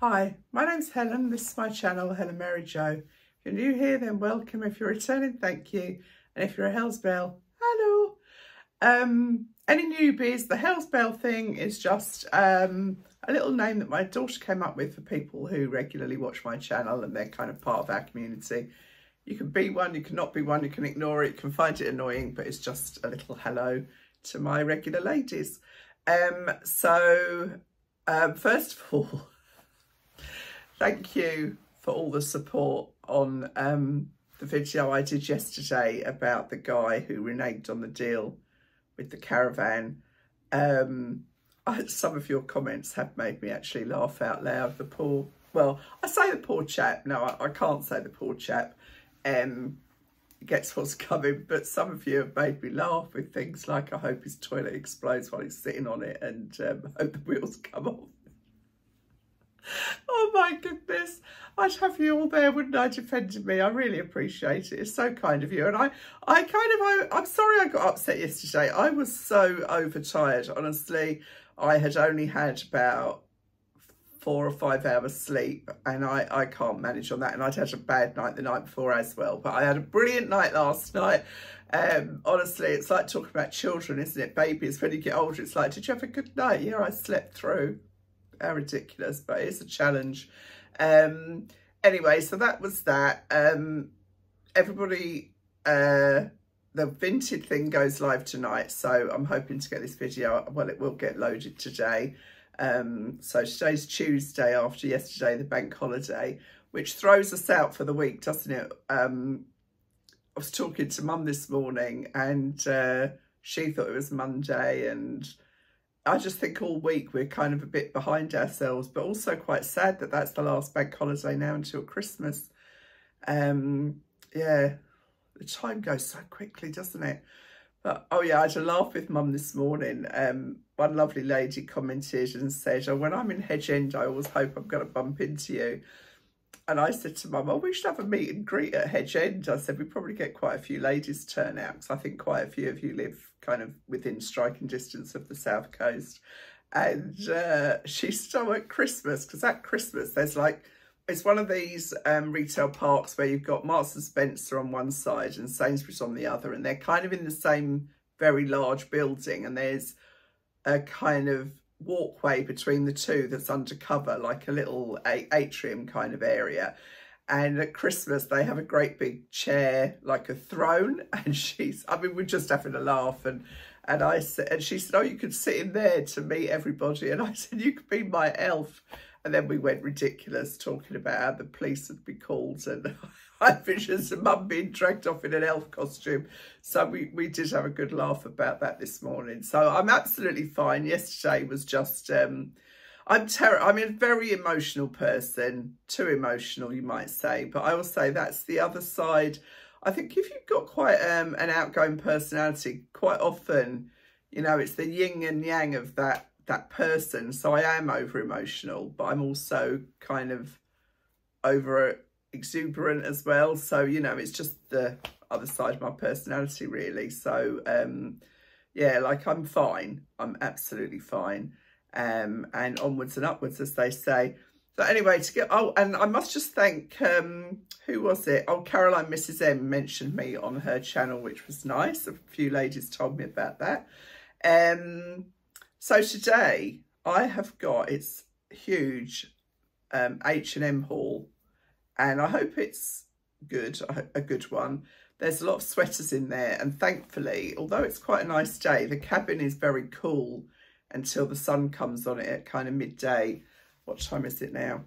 Hi, my name's Helen, this is my channel, Helen Mary Jo. If you're new here, then welcome. If you're returning, thank you. And if you're a Hells Bell, hello. Any newbies, the Hells Bell thing is just a little name that my daughter came up with for people who regularly watch my channel and they're kind of part of our community. You can be one, you cannot be one, you can ignore it, you can find it annoying, but it's just a little hello to my regular ladies. First of all, thank you for all the support on the video I did yesterday about the guy who reneged on the deal with the caravan. Some of your comments have made me actually laugh out loud. The poor, well, I say the poor chap. No, I can't say the poor chap gets what's coming, but some of you have made me laugh with things like, I hope his toilet explodes while he's sitting on it, and hope the wheels come off. Oh my goodness, I'd have you all there, wouldn't I, defending me. I really appreciate it. It's so kind of you. And I'm sorry I got upset yesterday. I was so overtired, honestly. I had only had about 4 or 5 hours sleep, and I can't manage on that. And I'd had a bad night the night before as well. But I had a brilliant night last night. Honestly, it's like talking about children, isn't it? Babies, when you get older, it's like, did you have a good night? Yeah, I slept through. How ridiculous, but it's a challenge. Anyway, so that was that. Everybody, the vintage thing goes live tonight, so I'm hoping to get this video, well, it will get loaded today. So today's Tuesday after yesterday, the bank holiday, which throws us out for the week, doesn't it? I was talking to Mum this morning, and she thought it was Monday, and I just think all week we're kind of a bit behind ourselves, but also quite sad that that's the last bank holiday now until Christmas. Yeah, the time goes so quickly, doesn't it? But oh yeah, I had a laugh with Mum this morning. One lovely lady commented and said, oh, when I'm in Hedge End, I always hope I'm going to bump into you. And I said to Mum, oh, we should have a meet and greet at Hedge End. I said, we probably get quite a few ladies turn out, because I think quite a few of you live kind of within striking distance of the South Coast. And she's still at Christmas, because at Christmas, there's like, it's one of these retail parks where you've got Marks and Spencer on one side and Sainsbury's on the other. And they're kind of in the same very large building. And there's a kind of walkway between the two that's undercover, like a little atrium kind of area. And at Christmas they have a great big chair, like a throne, and she's, I mean, we're just having a laugh, and I said, and she said, oh, you could sit in there to meet everybody. And I said, you could be my elf. And then we went ridiculous talking about how the police had been called, and I visions of Mum being dragged off in an elf costume. So we did have a good laugh about that this morning. So I'm absolutely fine. Yesterday was just, I'm a very emotional person, too emotional, you might say. But I will say that's the other side. I think if you've got quite an outgoing personality, quite often, you know, it's the yin and yang of that person. So I am over emotional, but I'm also kind of over exuberant as well. So, you know, it's just the other side of my personality, really. So yeah, like, I'm fine, I'm absolutely fine, and onwards and upwards, as they say. So anyway, to get, oh, and I must just thank who was it, oh, Caroline Mrs M mentioned me on her channel, which was nice. A few ladies told me about that. So today I have got, it's huge, H&M haul, and I hope it's good, a good one. There's a lot of sweaters in there, and thankfully, although it's quite a nice day, the cabin is very cool until the sun comes on it at kind of midday. What time is it now?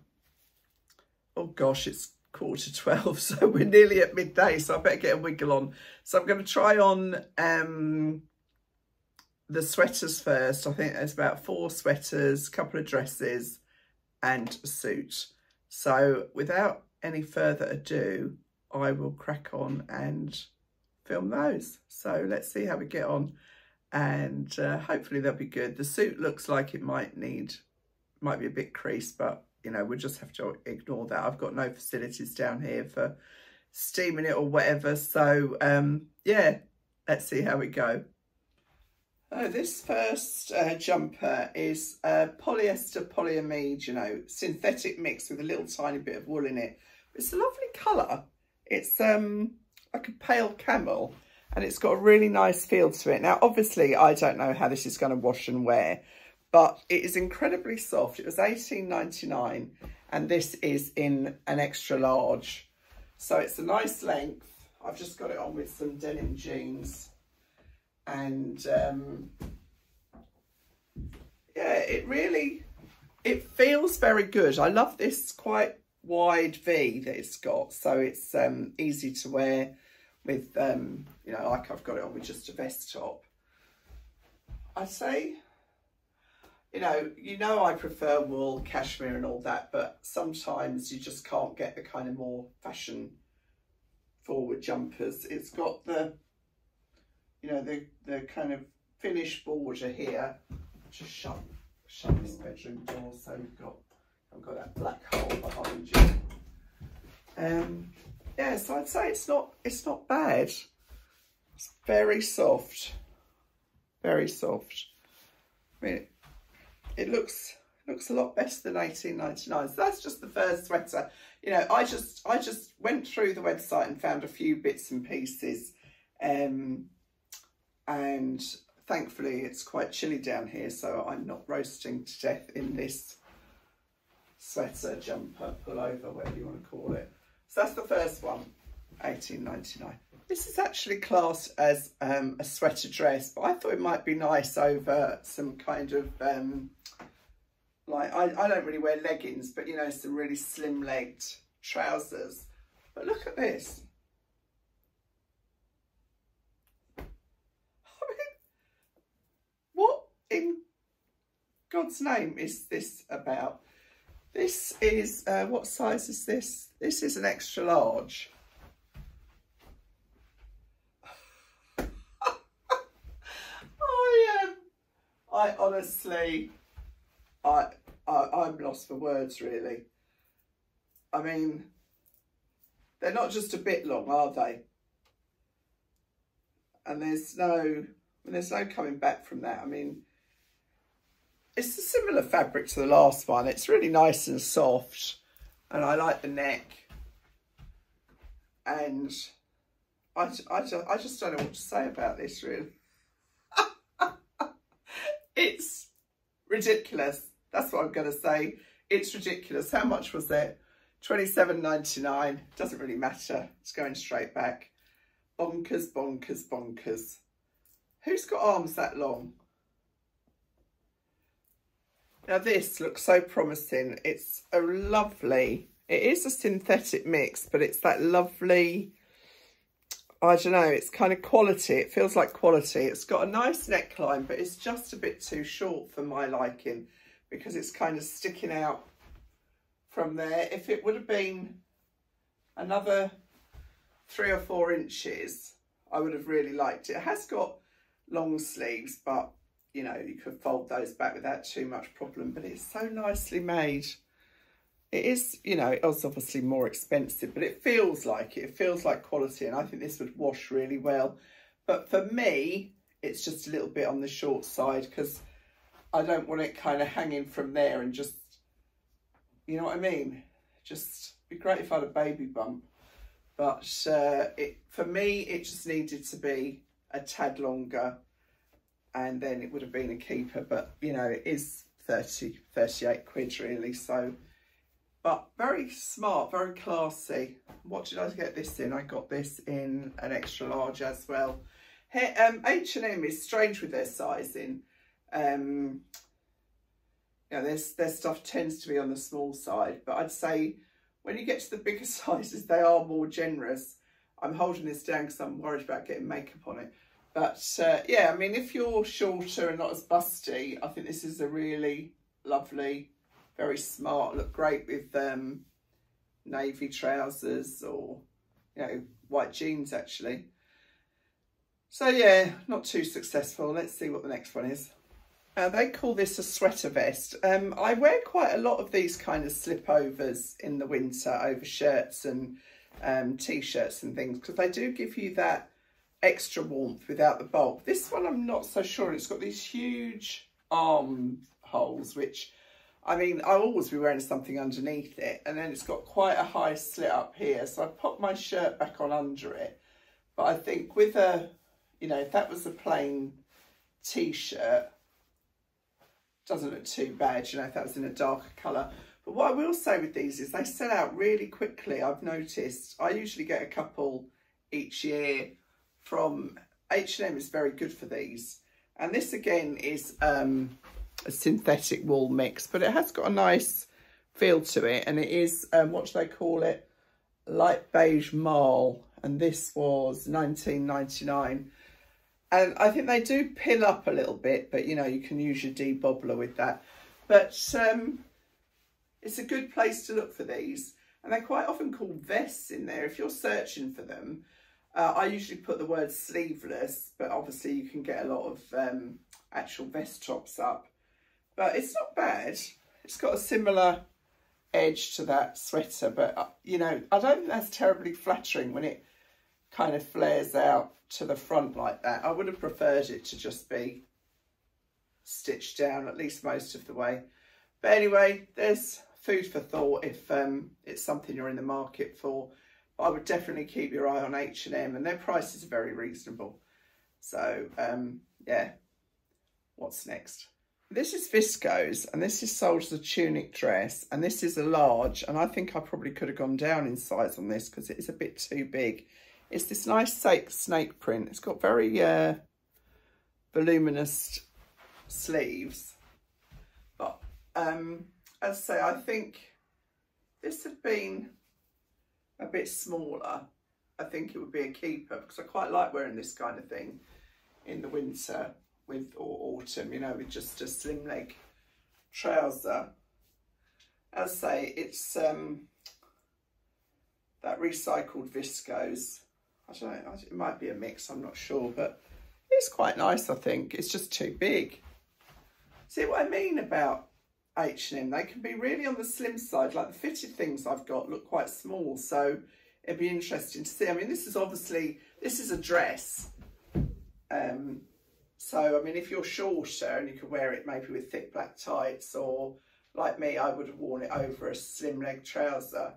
Oh gosh, it's 11:45, so we're nearly at midday, so I better get a wiggle on. So I'm going to try on the sweaters first. I think there's about 4 sweaters, a couple of dresses and a suit. So without any further ado, I will crack on and film those. So let's see how we get on, and hopefully they'll be good. The suit looks like it might be a bit creased, but you know, we'll just have to ignore that. I've got no facilities down here for steaming it or whatever. So yeah, let's see how we go. Oh, this first jumper is polyester polyamide, you know, synthetic mix with a little tiny bit of wool in it. It's a lovely colour. It's like a pale camel, and it's got a really nice feel to it. Now, obviously, I don't know how this is going to wash and wear, but it is incredibly soft. It was £18.99, and this is in an extra large. So it's a nice length. I've just got it on with some denim jeans. And yeah, it feels very good. I love this quite wide V that it's got, so it's easy to wear with you know, like I've got it on with just a vest top. I say, you know I prefer wool, cashmere and all that, but sometimes you just can't get the kind of more fashion forward jumpers. It's got the, you know, the kind of finished border here. Just shut this bedroom door so we've got, I've got that black hole behind you. Yeah, so I'd say it's not bad. It's very soft, very soft. I mean, it looks a lot better than £18.99. So that's just the first sweater. You know, I just went through the website and found a few bits and pieces. And thankfully it's quite chilly down here, so I'm not roasting to death in this sweater, jumper, pullover, whatever you want to call it. So that's the first one, £18.99. This is actually classed as a sweater dress, but I thought it might be nice over some kind of, like, I don't really wear leggings, but, you know, some really slim-legged trousers. But look at this. In God's name is this about? This is what size is this? This is an extra large. I honestly, I'm lost for words, really. I mean, they're not just a bit long, are they? And there's no coming back from that. I mean, it's a similar fabric to the last one. It's really nice and soft, and I like the neck. And I just don't know what to say about this, really. It's ridiculous. That's what I'm going to say. It's ridiculous. How much was it? £27.99. Doesn't really matter. It's going straight back. Bonkers, bonkers, bonkers. Who's got arms that long? Now this looks so promising. It's a lovely, it is a synthetic mix, but it's that lovely, I don't know, it's kind of quality. It feels like quality. It's got a nice neckline, but it's just a bit too short for my liking because it's kind of sticking out from there. If it would have been another 3 or 4 inches, I would have really liked it. It has got long sleeves, but you know, you could fold those back without too much problem, but it's so nicely made. It is, you know, it was obviously more expensive, but it feels like it. It feels like quality, and I think this would wash really well. But for me, it's just a little bit on the short side because I don't want it kind of hanging from there and just, you know what I mean? Just be great if I had a baby bump. But for me, it just needed to be a tad longer, and then it would have been a keeper. But you know, it is 38 quid really. So, but very smart, very classy. What did I get this in? I got this in an extra large as well. Here, H&M is strange with their sizing. You know, their stuff tends to be on the small side, but I'd say when you get to the bigger sizes, they are more generous. I'm holding this down because I'm worried about getting makeup on it. But yeah, I mean, if you're shorter and not as busty, I think this is a really lovely, very smart look. Great with navy trousers or, you know, white jeans actually. So yeah, not too successful. Let's see what the next one is. They call this a sweater vest. I wear quite a lot of these kind of slipovers in the winter over shirts and t-shirts and things because they do give you that extra warmth without the bulk. This one I'm not so sure. It's got these huge armholes, which, I mean, I'll always be wearing something underneath it. And then it's got quite a high slit up here. So I pop my shirt back on under it. But I think with a, you know, if that was a plain t-shirt, doesn't look too bad, you know, if that was in a darker colour. But what I will say with these is they sell out really quickly, I've noticed. I usually get a couple each year from H&M. Is very good for these. And this again is a synthetic wool mix, but it has got a nice feel to it, and it is what do they call it, light beige marl, and this was £19.99. And I think they do pill up a little bit, but you know, you can use your debobbler with that. But it's a good place to look for these. And they're quite often called vests in there. If you're searching for them, I usually put the word sleeveless, but obviously you can get a lot of actual vest tops up. But it's not bad. It's got a similar edge to that sweater, but you know, I don't think that's terribly flattering when it kind of flares out to the front like that. I would have preferred it to just be stitched down at least most of the way. But anyway, there's food for thought if it's something you're in the market for. But I would definitely keep your eye on H&M, and their prices are very reasonable. So yeah, what's next? This is viscose, and this is sold as a tunic dress, and this is a large, and I think I probably could have gone down in size on this because it is a bit too big. It's this nice snake print. It's got very voluminous sleeves. But as I say, I think this had been a bit smaller. I think it would be a keeper because I quite like wearing this kind of thing in the winter with, or autumn, you know, with just a slim leg trouser. As I say, it's that recycled viscose. I don't know, it might be a mix, I'm not sure, but it's quite nice, I think. It's just too big. See what I mean about H&M? They can be really on the slim side, like the fitted things I've got look quite small, so it'd be interesting to see. I mean, this is obviously, this is a dress. So, I mean, if you're shorter and you could wear it maybe with thick black tights, or like me, I would have worn it over a slim leg trouser.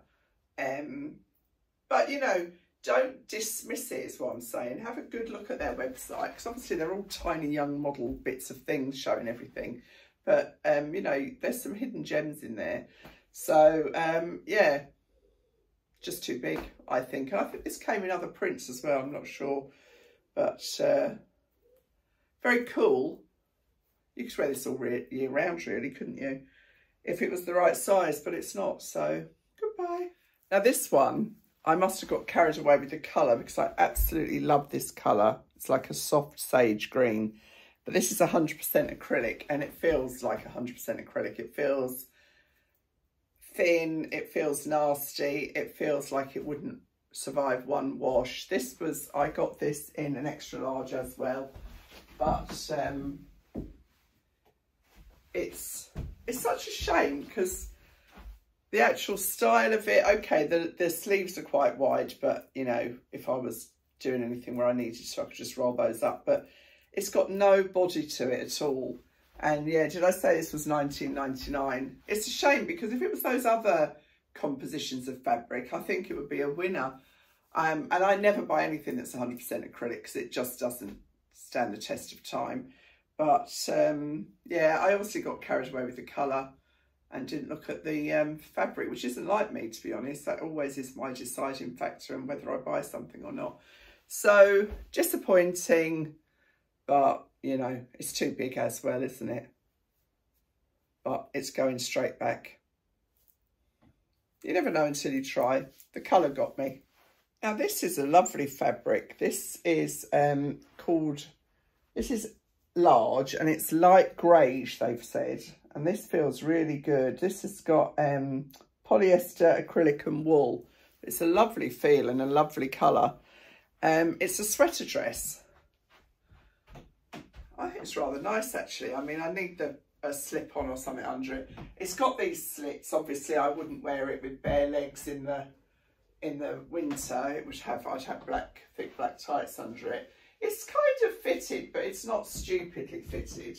But, you know, don't dismiss it is what I'm saying. Have a good look at their website, because obviously they're all tiny young model bits of things showing everything. But, you know, there's some hidden gems in there. So, yeah, just too big, I think. And I think this came in other prints as well, I'm not sure. But very cool. You could wear this all year round, really, couldn't you? If it was the right size, but it's not. So, goodbye. Now, this one, I must have got carried away with the colour because I absolutely love this colour. It's like a soft sage green. But this is 100% acrylic, and it feels like 100% acrylic. It feels thin, it feels nasty, it feels like it wouldn't survive one wash. This was, I got this in an extra large as well, but it's such a shame because the actual style of it, okay, the sleeves are quite wide, but you know, if I was doing anything where I needed to, I could just roll those up. But it's got no body to it at all. And yeah, did I say this was £19.99? It's a shame because if it was those other compositions of fabric, I think it would be a winner. And I never buy anything that's 100% acrylic because it just doesn't stand the test of time. But yeah, I obviously got carried away with the colour and didn't look at the fabric, which isn't like me, to be honest. That always is my deciding factor in whether I buy something or not. So disappointing. But, you know, it's too big as well, isn't it? But it's going straight back. You never know until you try. The colour got me. Now, this is a lovely fabric. This is this is large, and it's light greyish, they've said. And this feels really good. This has got polyester, acrylic and wool. It's a lovely feel and a lovely colour. It's a sweater dress. I think it's rather nice, actually. I mean, I need a slip-on or something under it. It's got these slits. Obviously, I wouldn't wear it with bare legs in the in the winter, it would have, I'd have thick black tights under it. It's kind of fitted, but it's not stupidly fitted,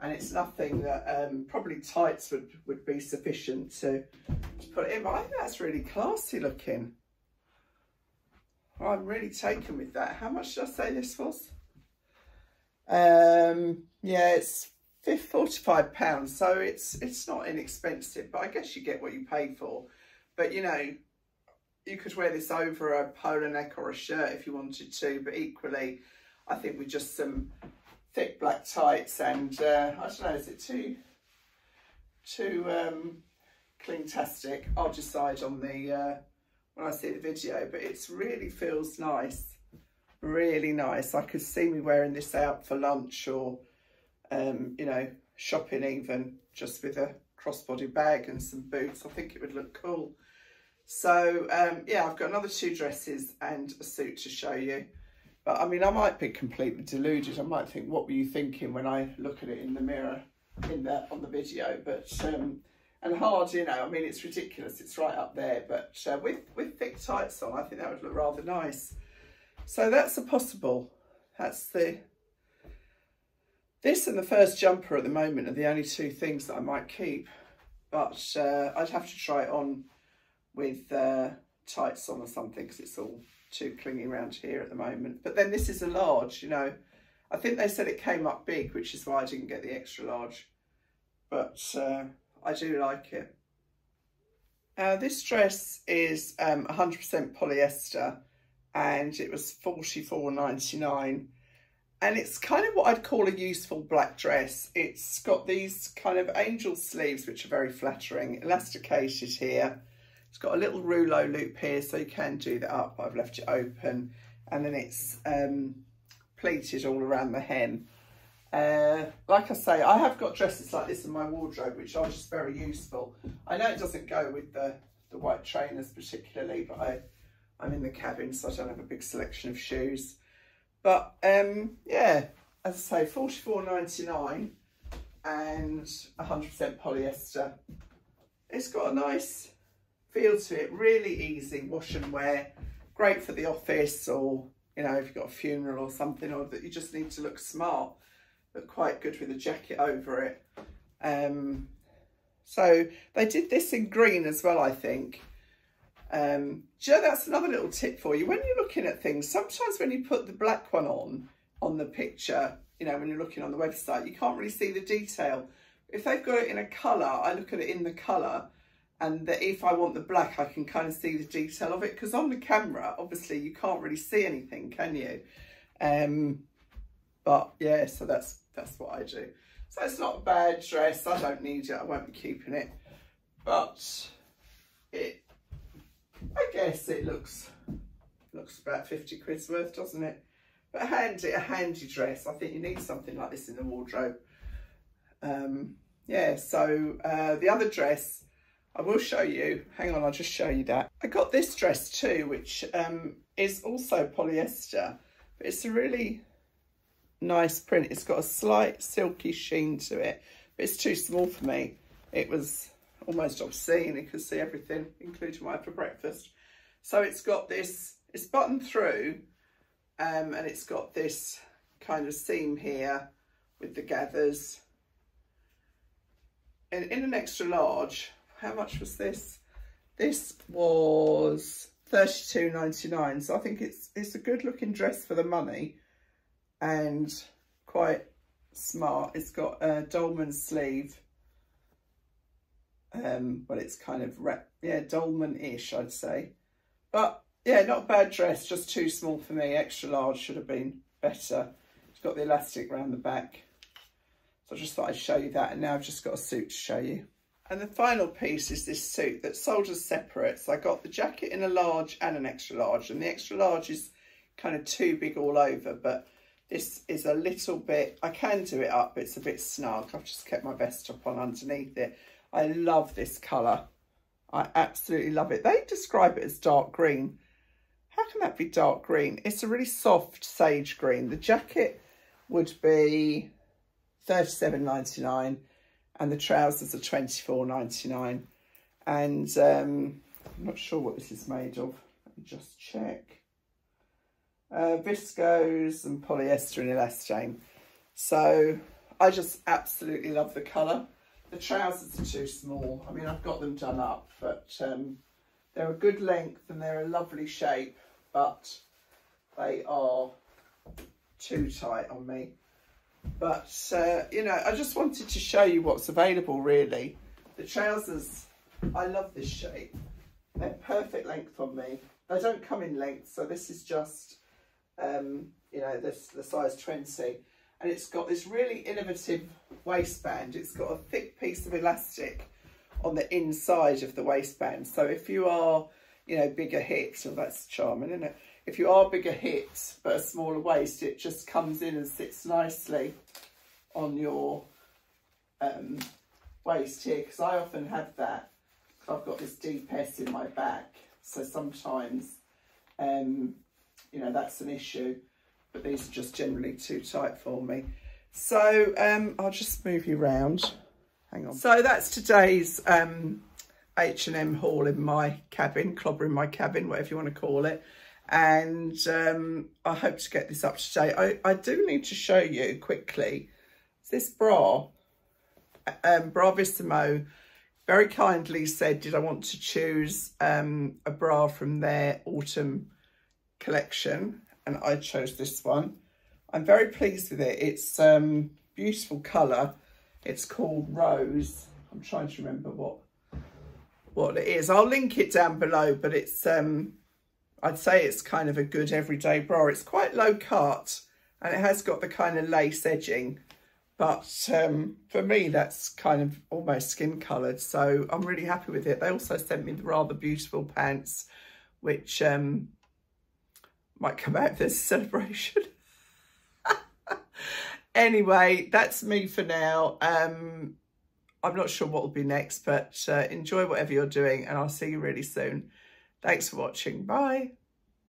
and it's nothing that probably tights would be sufficient to put it in. But I think that's really classy looking. I'm really taken with that. How much did I say this was? Yeah, it's £45, so it's not inexpensive, but I guess you get what you pay for. But you know, you could wear this over a polo neck or a shirt if you wanted to, but equally, I think with just some thick black tights and I don't know, is it too clean-tastic? I'll decide on the when I see the video, but it really feels nice, really nice. I could see me wearing this out for lunch or you know, shopping, even just with a crossbody bag and some boots. I think it would look cool. So yeah, I've got another two dresses and a suit to show you, but I mean, I might be completely deluded. I might think, what were you thinking, when I look at it in the mirror on the video. But and hard, you know, I mean, it's ridiculous, it's right up there, but with thick tights on, I think that would look rather nice. So that's a possible. That's this and the first jumper at the moment are the only two things that I might keep, but I'd have to try it on with tights on or something, because it's all too clingy around here at the moment. But then this is a large, you know. I think they said it came up big, which is why I didn't get the extra large, but I do like it. This dress is 100% polyester, and it was £44.99, and it's kind of what I'd call a useful black dress. It's got these kind of angel sleeves, which are very flattering, elasticated here. It's got a little rouleau loop here, so you can do that up, but I've left it open. And then it's pleated all around the hem. Like I say, I have got dresses like this in my wardrobe, which are just very useful. I know it doesn't go with the white trainers particularly, but I'm in the cabin, so I don't have a big selection of shoes. But yeah, as I say, £44.99 and 100% polyester. It's got a nice feel to it, really easy wash and wear, great for the office, or you know, if you've got a funeral or something, or that you just need to look smart, but quite good with a jacket over it. So they did this in green as well, I think. Do you know, that's another little tip for you when you're looking at things. Sometimes when you put the black one on the picture, you know, when you're looking on the website, you can't really see the detail. If they've got it in a colour, I look at it in the colour, and that if I want the black, I can kind of see the detail of it, because on the camera obviously you can't really see anything, can you? But yeah, so that's what I do. So it's not a bad dress. I don't need it, I won't be keeping it, but it, I guess it looks about 50 quid's worth, doesn't it? But a handy dress. I think you need something like this in the wardrobe. Yeah, so the other dress I will show you. Hang on, I'll just show you that. I got this dress too, which is also polyester, but it's a really nice print. It's got a slight silky sheen to it, but it's too small for me. It was almost obscene. You can see everything, including my for breakfast. So it's got this, it's buttoned through, and it's got this kind of seam here with the gathers. And in an extra large, how much was this? This was £32.99. So I think it's a good looking dress for the money, and quite smart. It's got a dolman sleeve. Well, it's kind of, yeah, dolman-ish, I'd say. But yeah, not a bad dress, just too small for me. Extra large should have been better. It's got the elastic round the back. So I just thought I'd show you that. And now I've just got a suit to show you. And the final piece is this suit that sold as separate. So I got the jacket in a large and an extra large. And the extra large is kind of too big all over. But this is a little bit, I can do it up, but it's a bit snug. I've just kept my vest top on underneath it. I love this colour. I absolutely love it. They describe it as dark green. How can that be dark green? It's a really soft sage green. The jacket would be £37.99 and the trousers are £24.99. And I'm not sure what this is made of. Let me just check. Viscose and polyester and elastane. So I just absolutely love the colour. The trousers are too small. I mean, I've got them done up, but they're a good length and they're a lovely shape, but they are too tight on me. But, you know, I just wanted to show you what's available, really. The trousers, I love this shape. They're perfect length on me. They don't come in length, so this is just, you know, this the size 20. And it's got this really innovative waistband. It's got a thick piece of elastic on the inside of the waistband. So if you are, you know, bigger hips, well, that's charming, isn't it? If you are bigger hips but a smaller waist, it just comes in and sits nicely on your waist here. Because I often have that. I've got this deep S in my back. So sometimes, you know, that's an issue. But these are just generally too tight for me. So I'll just move you round. Hang on. So that's today's H&M haul in my cabin, clobber in my cabin, whatever you want to call it. And I hope to get this up today. I do need to show you quickly. This bra, Bravissimo, very kindly said, did I want to choose a bra from their autumn collection? And I chose this one. I'm very pleased with it. It's beautiful colour. It's called Rose. I'm trying to remember what it is. I'll link it down below, but it's I'd say it's kind of a good everyday bra. It's quite low cut and it has got the kind of lace edging, but for me that's kind of almost skin coloured, so I'm really happy with it. They also sent me the rather beautiful pants, which might come out of this celebration. Anyway, that's me for now. I'm not sure what will be next, but enjoy whatever you're doing and I'll see you really soon. Thanks for watching. Bye.